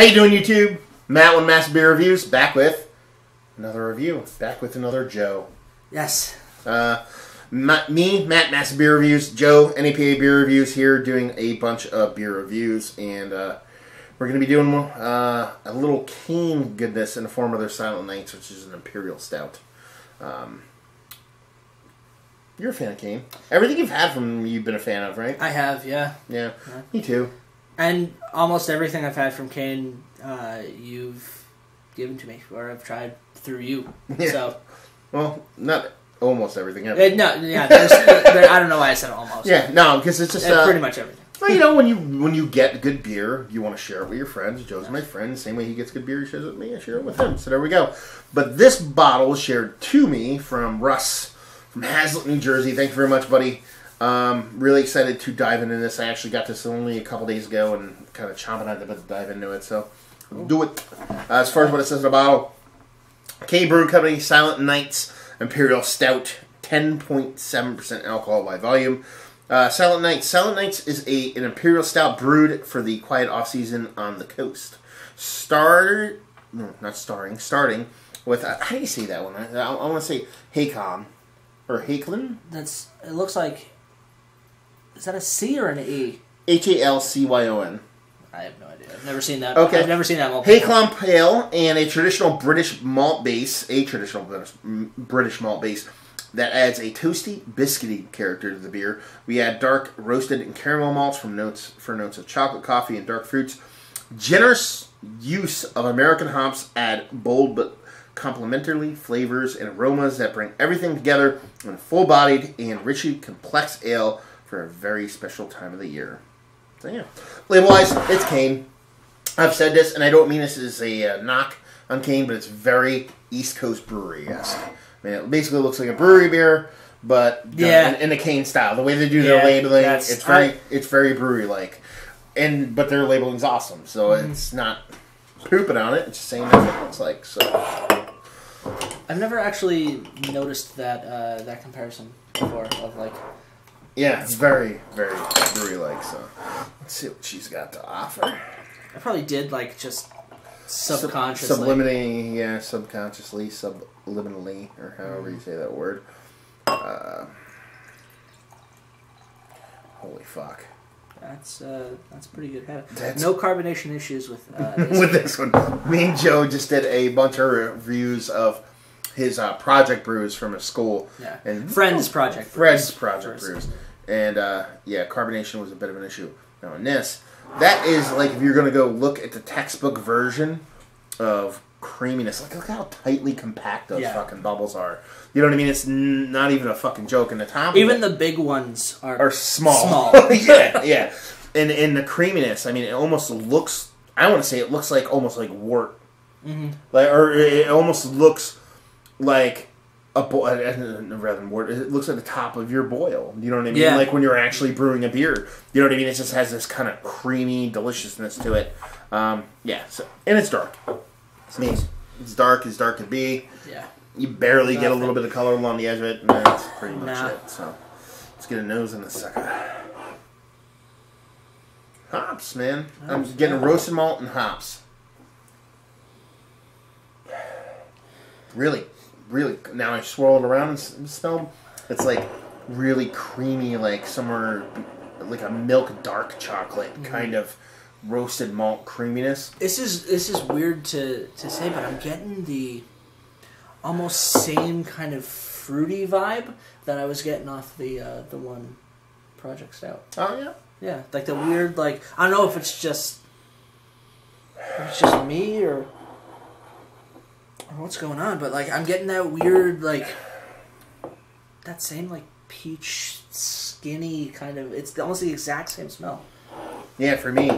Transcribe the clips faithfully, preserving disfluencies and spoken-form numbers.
How you doing, YouTube? Matt with Massive Beer Reviews, back with another review, back with another Joe. Yes. Uh, my, me, Matt, Massive Beer Reviews, Joe, N E P A Beer Reviews here, doing a bunch of beer reviews, and uh, we're going to be doing uh, a little Kane goodness in the form of their Silent Nights, which is an Imperial Stout. Um, you're a fan of Kane. Everything you've had from them you've been a fan of, right? I have, yeah. Yeah, yeah. Me too. And almost everything I've had from Kane, uh, you've given to me, or I've tried through you. Yeah. So, well, not almost everything. It, no, yeah, there's, there, I don't know why I said almost. Yeah, no, because it's just uh, pretty much everything. Well, you know, when you when you get good beer, you want to share it with your friends. Joe's yeah. my friend. Same way he gets good beer, he shares it with me. I share it with him. So there we go. But this bottle was shared to me from Russ from Hazlet, New Jersey. Thank you very much, buddy. Um, really excited to dive into this. I actually got this only a couple days ago and kind of chomping at the bit to dive into it. So, we'll do it. Uh, as far as what it says in the bottle, Kane Brewing Company, Silent Nights, Imperial Stout, ten point seven percent alcohol by volume. Uh, Silent Nights. Silent Nights is a an Imperial Stout brewed for the quiet off-season on the coast. Star, no, not starring, starting with, uh, how do you say that one? I, I, I want to say Halcyon, or Halcyon? That's, it looks like... Is that a C or an E? H A L C Y O N. I have no idea. I've never seen that. Okay. I've never seen that. Halcyon Pale and a traditional British malt base, a traditional British malt base that adds a toasty, biscuity character to the beer. We add dark roasted and caramel malts from notes for notes of chocolate, coffee, and dark fruits. Generous use of American hops add bold but complementary flavors and aromas that bring everything together in a full-bodied and richly complex ale for a very special time of the year. So yeah. Label-wise, it's Kane. I've said this, and I don't mean this as a uh, knock on Kane, but it's very East Coast brewery-esque. I mean, it basically looks like a brewery beer, but yeah. in, in the Kane style. The way they do their yeah, labeling, it's very I, it's very brewery-like. And but their labeling's awesome, so mm-hmm. it's not pooping on it. It's just saying that's what it looks like. So I've never actually noticed that uh, that comparison before of like. Yeah, it's very, very brewery-like, so let's see what she's got to offer. I probably did, like, just subconsciously. Sub subliminally, yeah, subconsciously, subliminally, or however you say that word. Uh, holy fuck. That's uh, that's pretty good habit. That's no carbonation issues with, uh, this with this one. Me and Joe just did a bunch of reviews of his uh, Project Brews from his school. Yeah. And Friends oh, Project Friends Brews. Project Brews. And, uh, yeah, carbonation was a bit of an issue. Now, in this, that is, like, if you're going to go look at the textbook version of creaminess. Like, look how tightly compact those yeah. fucking bubbles are. You know what I mean? It's n not even a fucking joke. In the top even of it, the big ones are, are small. small. yeah, yeah. And, and the creaminess, I mean, it almost looks, I want to say it looks like almost like wort. Mm-hmm. Like, or it almost looks... Like a boil, rather than wort, it looks like the top of your boil. You know what I mean? Yeah. Like when you're actually brewing a beer. You know what I mean? It just has this kind of creamy deliciousness to it. Um, yeah. So and it's dark. It's I mean, it's dark as dark can be. Yeah. You barely Nothing. get a little bit of color along the edge of it, and that's pretty much nah. it. So let's get a nose in a second. Hops, man. Hops, I'm getting yeah. roasted malt and hops. Really. Really, now I swirl it around and smell. It's like really creamy, like somewhere like a milk dark chocolate mm-hmm. kind of roasted malt creaminess. This is this is weird to to say, but I'm getting the almost same kind of fruity vibe that I was getting off the uh, the one Project Stout. Oh yeah, yeah, like the weird like I don't know if it's just if it's just me or. What's going on? But like, I'm getting that weird, like, that same like peach skinny kind of. It's almost the exact same smell. Yeah, for me,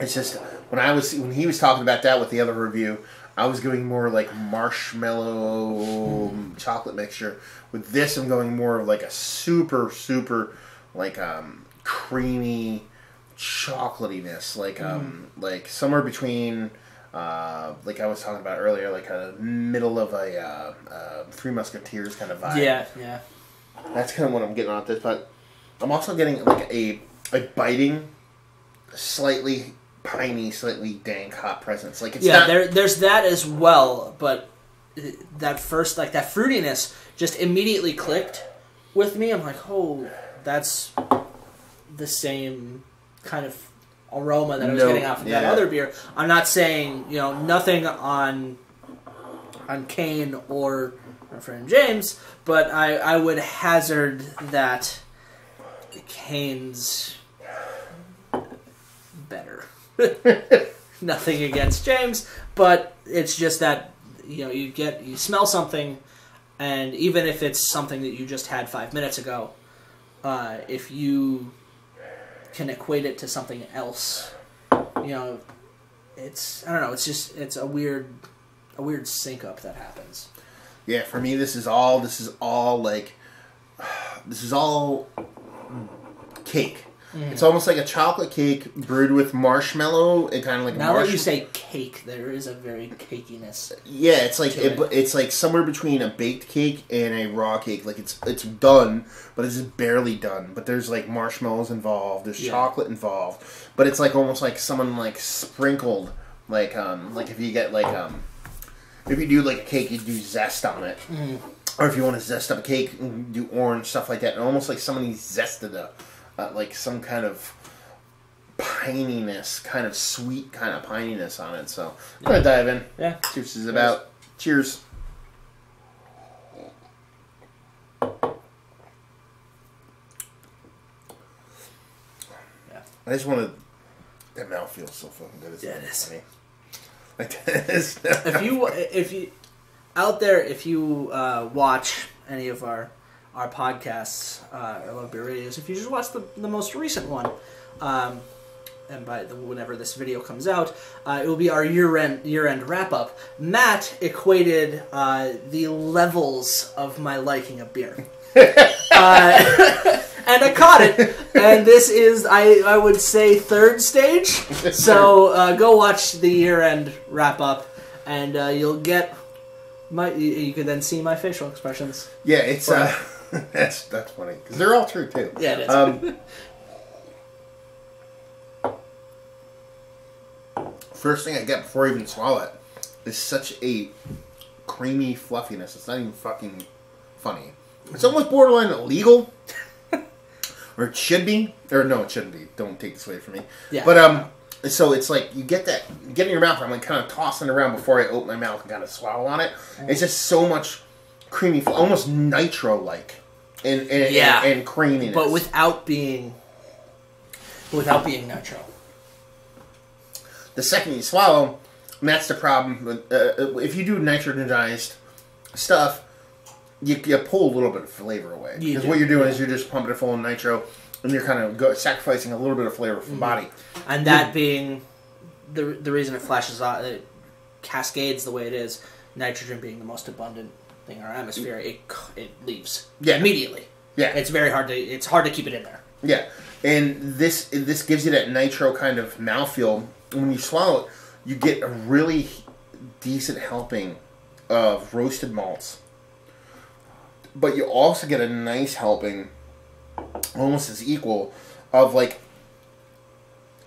it's just when I was when he was talking about that with the other review, I was going more like marshmallow mm. chocolate mixture. With this, I'm going more of like a super super like um creamy chocolatiness, like mm. um like somewhere between. Uh, like I was talking about earlier, like a middle of a uh, uh, Three Musketeers kind of vibe. Yeah, yeah. That's kind of what I'm getting off this, but I'm also getting like a a biting, slightly piney, slightly dank hop presence. Like it's yeah, not... there, there's that as well, but that first, like that fruitiness, just immediately clicked with me. I'm like, oh, that's the same kind of aroma that I was no, getting off of yeah. that other beer. I'm not saying, you know, nothing on on Kane or my friend James, but I, I would hazard that Kane's better. Nothing against James, but it's just that, you know, you get, you smell something, and even if it's something that you just had five minutes ago, uh, if you can equate it to something else, you know, it's, I don't know, it's just, it's a weird, a weird sync up that happens. Yeah, for me, this is all, this is all like, this is all cake. Mm. It's almost like a chocolate cake brewed with marshmallow. It kind of like now marsh that you say cake, there is a very cakiness. Yeah, it's like it, it. it's like somewhere between a baked cake and a raw cake. Like it's it's done, but it's barely done. But there's like marshmallows involved. There's yeah. chocolate involved. But it's like almost like someone like sprinkled like um like if you get like um if you do like a cake, you do zest on it. Mm. Or if you want to zest up a cake, do orange, stuff like that. And almost like somebody zested up. Uh, like some kind of pininess, kind of sweet kind of pininess on it. So I'm yeah. going to dive in. Yeah. See what this is about. Cheers. Yeah. I just want to... That mouth feels so fucking good. It's yeah, it is. Like this. If you... If you... Out there, if you uh, watch any of our our podcasts, uh, or Love Beer Radios, if you just watch the, the most recent one, um, and by the, whenever this video comes out, uh, it will be our year-end year-end wrap-up. Matt equated uh, the levels of my liking of beer. uh, and I caught it. And this is, I, I would say, third stage. So uh, go watch the year-end wrap-up, and uh, you'll get... My, you could then see my facial expressions. Yeah, it's uh, that's that's funny because they're all true too. Yeah, it is. Um, first thing I get before I even swallow it is such a creamy fluffiness. It's not even fucking funny. It's almost borderline illegal, or it should be, or no, it shouldn't be. Don't take this away from me. Yeah, but um. So it's like you get that, you get in your mouth. I'm like kind of tossing around before I open my mouth and kind of swallow on it. It's just so much creamy, almost nitro-like, and and, yeah. and and creaminess, but without being without being nitro. The second you swallow, and that's the problem. With, uh, if you do nitrogenized stuff, you, you pull a little bit of flavor away because what you're doing yeah. is you're just pumping it full of nitro. And you're kind of go, sacrificing a little bit of flavor from mm-hmm. body, and that being the the reason it flashes out, it cascades the way it is. Nitrogen being the most abundant thing in our atmosphere, it it leaves yeah. immediately. Yeah, it's very hard to it's hard to keep it in there. Yeah, and this this gives you that nitro kind of mouthfeel. When you swallow it, you get a really decent helping of roasted malts, but you also get a nice helping. Almost as equal of like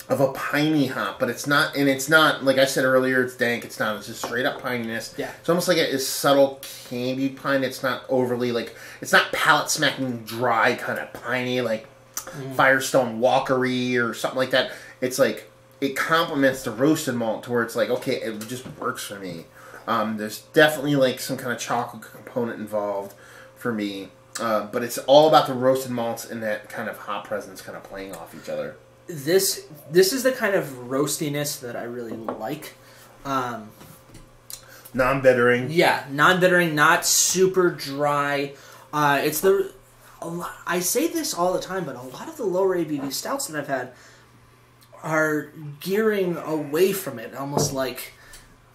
of a piney hop, but it's not, and it's not like I said earlier. It's dank. It's not. It's just straight up pininess. Yeah. It's almost like it is subtle candy pine. It's not overly like it's not palate smacking dry kind of piney like mm. Firestone Walkery or something like that. It's like it complements the roasted malt to where it's like okay, it just works for me. Um, there's definitely like some kind of chocolate component involved for me. Uh, but it's all about the roasted malts and that kind of hop presence kind of playing off each other. This this is the kind of roastiness that I really like. Um, non-bittering. Yeah, non-bittering, not super dry. Uh, it's the a lot, I say this all the time, but a lot of the lower A B V stouts that I've had are gearing away from it, almost like...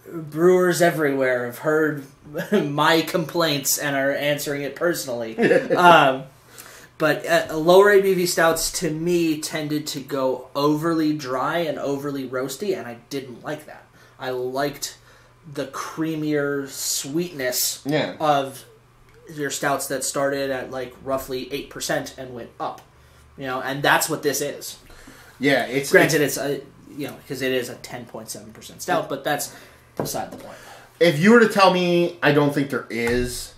Brewers everywhere have heard my complaints and are answering it personally. um, but uh, lower A B V stouts, to me, tended to go overly dry and overly roasty, and I didn't like that. I liked the creamier sweetness yeah. of your stouts that started at like roughly eight percent and went up. You know, and that's what this is. Yeah, it's... Granted, it's... it's a, you know, because it is a ten point seven percent stout, but that's beside the point. If you were to tell me, I don't think there is,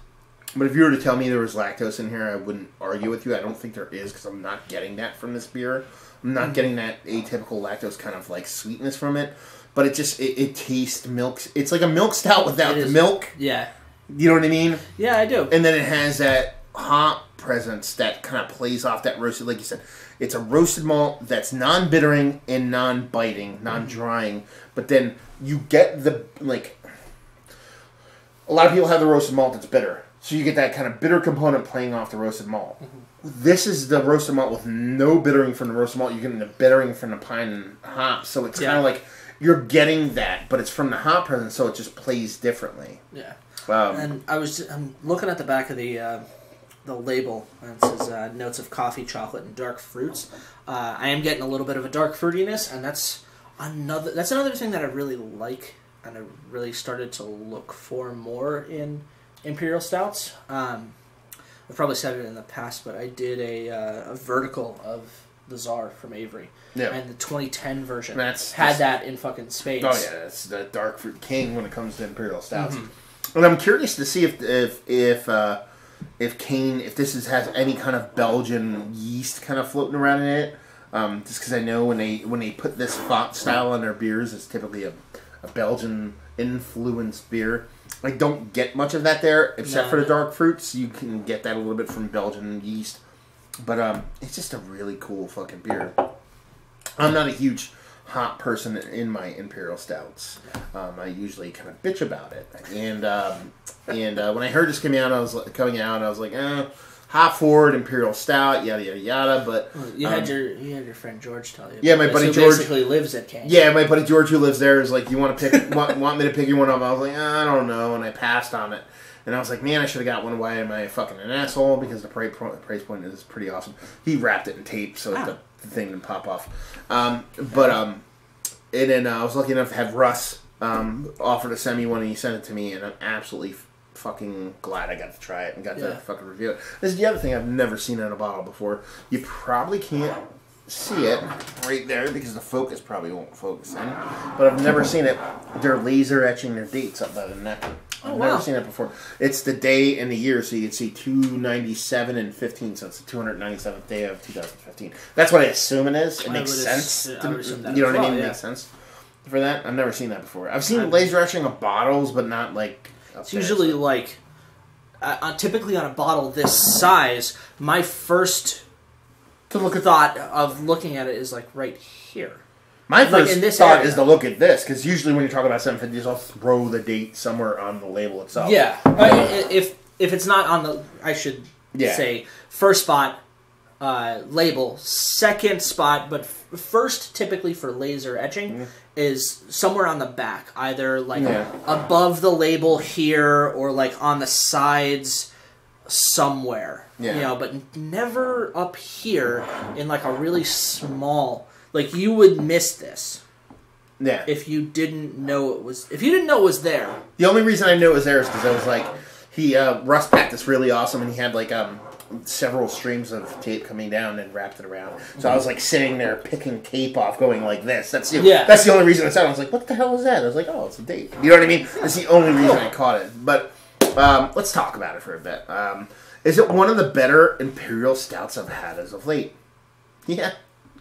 but if you were to tell me there was lactose in here, I wouldn't argue with you. I don't think there is, because I'm not getting that from this beer. I'm not mm-hmm. getting that atypical lactose kind of like sweetness from it, but it just, it, it tastes milk. It's like a milk stout without the milk. Yeah. You know what I mean? Yeah, I do. And then it has that hop presence that kind of plays off that roasted, like you said. It's a roasted malt that's non-bittering and non-biting, non-drying, but then you get the, like, a lot of people have the roasted malt that's bitter, so you get that kind of bitter component playing off the roasted malt. Mm-hmm. This is the roasted malt with no bittering from the roasted malt. You're getting the bittering from the pine and hops, so it's yeah. kind of like you're getting that, but it's from the hop presence, so it just plays differently. Yeah. Wow. Um, and I was I'm looking at the back of the... Uh... the label, and it says uh, notes of coffee, chocolate, and dark fruits. Uh, I am getting a little bit of a dark fruitiness, and that's another that's another thing that I really like, and I really started to look for more in imperial stouts. Um, I've probably said it in the past, but I did a, uh, a vertical of the Czar from Avery, yeah. and the twenty ten version that's, had that's, that in fucking spades. Oh yeah, that's the dark fruit king when it comes to imperial stouts. Mm-hmm. And I'm curious to see if if if. Uh, If Kane, if this is, has any kind of Belgian yeast kind of floating around in it, um, just because I know when they when they put this font style on their beers, it's typically a, a Belgian influenced beer. I don't get much of that there, except no. for the dark fruits. You can get that a little bit from Belgian yeast, but um, it's just a really cool fucking beer. I'm not a huge hop person in my imperial stouts. Um, I usually kind of bitch about it, and. Um, And uh, when I heard this coming out, I was like, coming out, I was like, eh, hop forward, imperial stout, yada yada yada. But um, you had your you had your friend George tell you. Yeah, my buddy George basically lives at Kane. Yeah, my buddy George who lives there is like, you want to pick want, want me to pick you one up? I was like, I don't know, and I passed on it. And I was like, man, I should have got one away. Am I fucking an asshole? Because the price point, price point is pretty awesome. He wrapped it in tape so ah. the, the thing didn't pop off. Um, but um, and then uh, I was lucky enough to have Russ um, offer to send me one, and he sent it to me, and I'm absolutely fucking glad I got to try it and got yeah. to fucking review it. This is the other thing I've never seen in a bottle before. You probably can't see it right there because the focus probably won't focus in. But I've never seen it. They're laser etching their dates up by the neck. I've oh, wow. never seen it before. It's the day and the year, so you can see two ninety-seven and fifteen, so it's the two hundred ninety-seventh day of two thousand fifteen. That's what I assume it is. It makes sense. Yeah, to, you know what well, I mean? Yeah. It makes sense for that. I've never seen that before. I've seen I've laser etching of bottles, but not like... It's there, usually so. like, uh, typically on a bottle this size, my first to look at thought of looking at it is like right here. My like first in this thought area. is to look at this, because usually when you're talking about seven fifties, I'll throw the date somewhere on the label itself. Yeah, uh, if if it's not on the, I should yeah. say first spot, uh, label, second spot, but f first typically for laser etching. Mm-hmm. Is somewhere on the back, either like yeah. above the label here or like on the sides somewhere, yeah. you know, but never up here in like a really small, like you would miss this. Yeah. If you didn't know it was, if you didn't know it was there. The only reason I knew it was there is because I was like, he, uh, Russ packed this really awesome and he had like, um, several streams of tape coming down and wrapped it around. So I was like sitting there picking tape off, going like this. That's the, yeah. that's the only reason I saw it. I was like, what the hell is that? I was like, oh, it's a date. You know what I mean? That's the only reason I caught it. But um, let's talk about it for a bit. Um, is it one of the better imperial stouts I've had as of late? Yeah,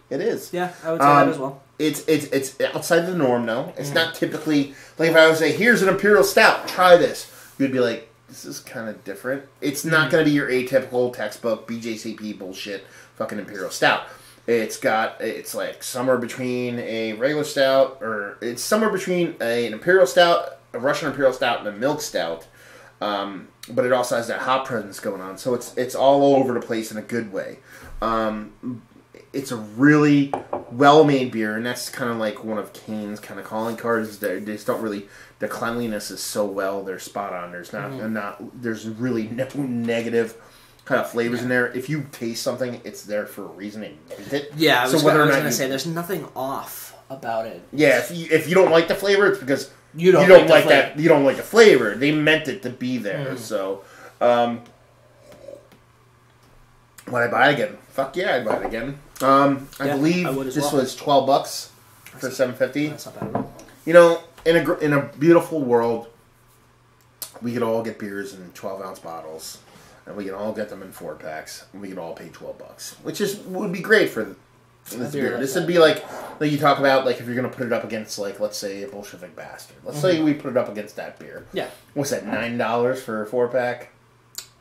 it is. Yeah, I would say um, that as well. It's it's it's outside the norm, though. It's mm-hmm. not typically, like if I would say, here's an imperial stout, try this. You'd be like, this is kind of different. It's not going to be your atypical textbook B J C P bullshit fucking imperial stout. It's got, it's like somewhere between a regular stout, or it's somewhere between a, an imperial stout, a Russian imperial stout, and a milk stout. Um, but it also has that hop presence going on. So it's it's all over the place in a good way. Um, it's a really well-made beer, and that's kind of like one of Kane's kind of calling cards. They just don't really... The cleanliness is so well, they're spot on. There's not, mm-hmm. not there's really no negative kind of flavors yeah. in there. If you taste something, it's there for a reason. And it. Yeah, I was so gonna, gonna you, say there's nothing off about it. Yeah, if you, if you don't like the flavor, it's because you don't, you don't like, like that. You don't like the flavor. They meant it to be there. Mm. So, um, when I buy it again, fuck yeah, I buy it again. Um, I yeah, believe I this well. was twelve bucks. for seven fifty. That's not bad at all. You know, in a in a beautiful world, we could all get beers in twelve ounce bottles, and we can all get them in four packs, and we can all pay twelve bucks, which is would be great for this beer. Like this would be like, like you talk about, like if you're gonna put it up against, like let's say a Bolshevik Bastard. Let's mm-hmm. say we put it up against that beer. Yeah. What's that? Nine dollars for a four pack.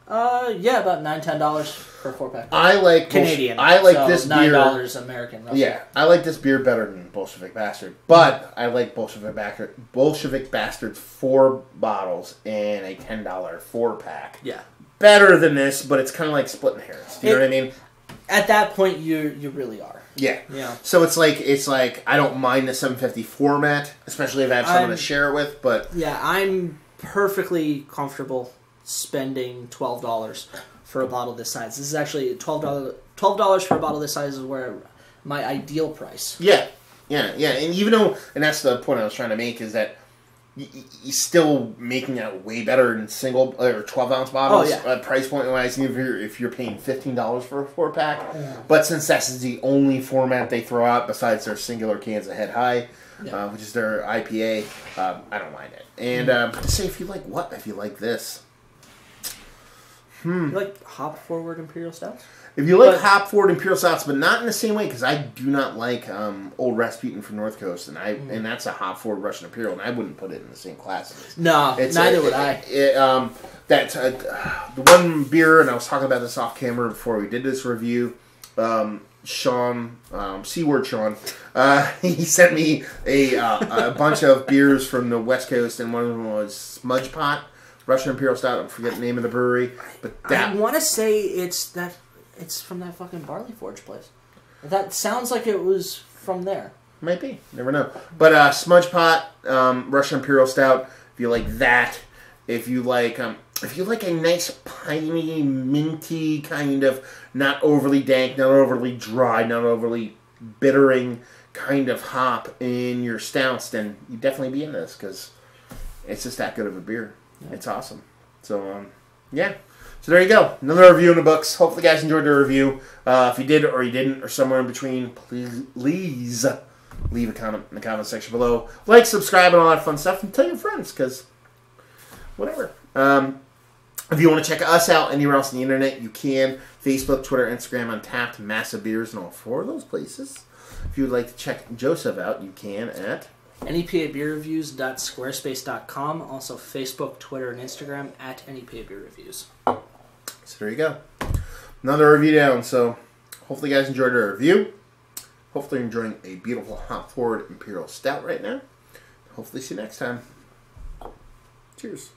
Uh, yeah, about nine, ten dollars for a four pack. I like Canadian. I like so this nine dollars American. Roughly. Yeah, I like this beer better than Bolshevik Bastard, but I like Bolshevik Bastard. Bolshevik Bastard's four bottles in a ten dollar four pack. Yeah, better than this, but it's kind of like splitting hairs. Do you it, know what I mean? At that point, you you really are. Yeah. Yeah. So it's like it's like I don't mind the seven fifty format, especially if I have someone I'm, to share it with. But yeah, I'm perfectly comfortable spending twelve dollars for a bottle this size. This is actually twelve dollars. Twelve dollars for a bottle this size is where my ideal price. Yeah, yeah, yeah. And even though, and that's the point I was trying to make, is that you, you're still making out way better than single or twelve ounce bottles. Oh, yeah. uh, price point wise, if you're if you're paying fifteen dollars for a four pack, yeah. But since that's the only format they throw out besides their singular cans of Head High, yeah. uh, which is their I P A, um, I don't mind it. And mm. um, to say if you like what, if you like this. Hmm. You like hop-forward Imperial Stouts? If you like hop-forward Imperial Stouts, but not in the same way, because I do not like um, Old Rasputin from North Coast, and I mm. and that's a hop-forward Russian Imperial, and I wouldn't put it in the same class as this. No, it's neither a, would it, I. It, um, that's a, uh, the one beer, and I was talking about this off-camera before we did this review, um, Sean, um, C-word Sean, uh, he sent me a, uh, a bunch of beers from the West Coast, and one of them was Smudge Pot. Russian Imperial Stout. I forget the name of the brewery, but that I want to say it's that it's from that fucking Barley Forge place. That sounds like it was from there. Might be. Never know. But uh, Smudge Pot, um, Russian Imperial Stout. If you like that, if you like, um, if you like a nice piney, minty kind of, not overly dank, not overly dry, not overly bittering kind of hop in your stouts, then you'd definitely be in this because it's just that good of a beer. Yeah. It's awesome. So, um, yeah. So there you go. Another review in the books. Hopefully you guys enjoyed the review. Uh, if you did or you didn't or somewhere in between, please, please leave a comment in the comment section below. Like, subscribe, and all that fun stuff. And tell your friends because whatever. Um, if you want to check us out anywhere else on the internet, you can. Facebook, Twitter, Instagram, Untappd, Massive Beers, and all four of those places. If you would like to check Joseph out, you can at N E P A Beer Reviews dot squarespace dot com. Also Facebook, Twitter, and Instagram at N E P A Beer Reviews. So there you go. Another review down. So hopefully you guys enjoyed our review. Hopefully you're enjoying a beautiful hop forward Imperial Stout right now. Hopefully see you next time. Cheers.